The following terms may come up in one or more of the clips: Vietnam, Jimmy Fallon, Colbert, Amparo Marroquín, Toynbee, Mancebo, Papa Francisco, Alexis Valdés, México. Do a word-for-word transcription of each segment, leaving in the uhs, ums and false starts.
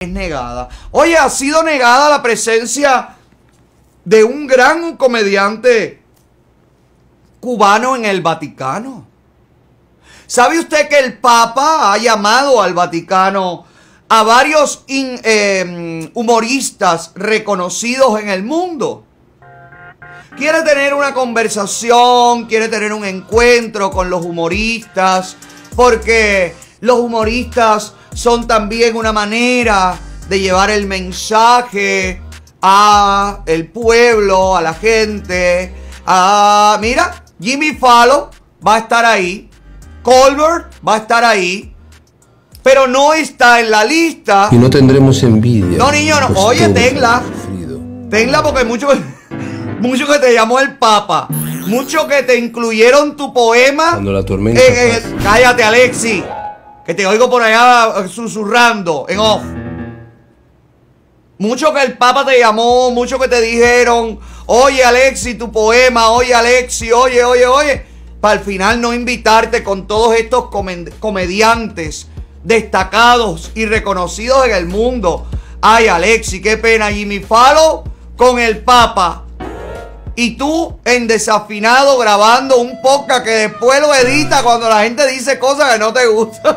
es negada. Oye, ha sido negada la presencia de un gran comediante cubano en el Vaticano. ¿Sabe usted que el Papa ha llamado al Vaticano a varios in, eh, humoristas reconocidos en el mundo? Quiere tener una conversación, quiere tener un encuentro con los humoristas, porque los humoristas son también una manera de llevar el mensaje a el pueblo, a la gente. A, mira, Jimmy Fallon va a estar ahí, Colbert va a estar ahí, pero no está en la lista. Y no tendremos envidia. No, niño, no. Oye, tenla. Tenla porque mucho... Mucho que te llamó el Papa, mucho que te incluyeron tu poema. Cuando la tormenta en, en, cállate, Alexis, que te oigo por allá susurrando en off. Mucho que el Papa te llamó, mucho que te dijeron, oye, Alexis, tu poema, oye, Alexis, oye, oye, oye, para al final no invitarte con todos estos comediantes destacados y reconocidos en el mundo. Ay, Alexis, qué pena, Jimmy Fallon con el Papa. Y tú, en desafinado, grabando un podcast que después lo edita cuando la gente dice cosas que no te gustan.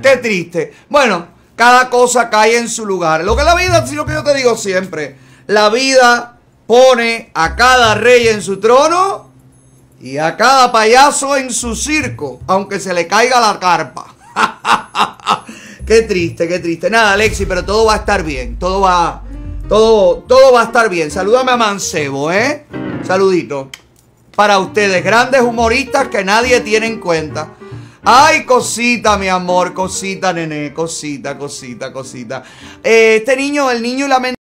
Qué triste. Bueno, cada cosa cae en su lugar. Lo que la vida, si lo que yo te digo siempre, la vida pone a cada rey en su trono y a cada payaso en su circo, aunque se le caiga la carpa. Qué triste, qué triste. Nada, Alexis, pero todo va a estar bien. Todo va... Todo, todo va a estar bien. Salúdame a Mancebo, ¿eh? Saludito. Para ustedes, grandes humoristas que nadie tiene en cuenta. Ay, cosita, mi amor. Cosita, nene. Cosita, cosita, cosita. Eh, este niño, el niño y la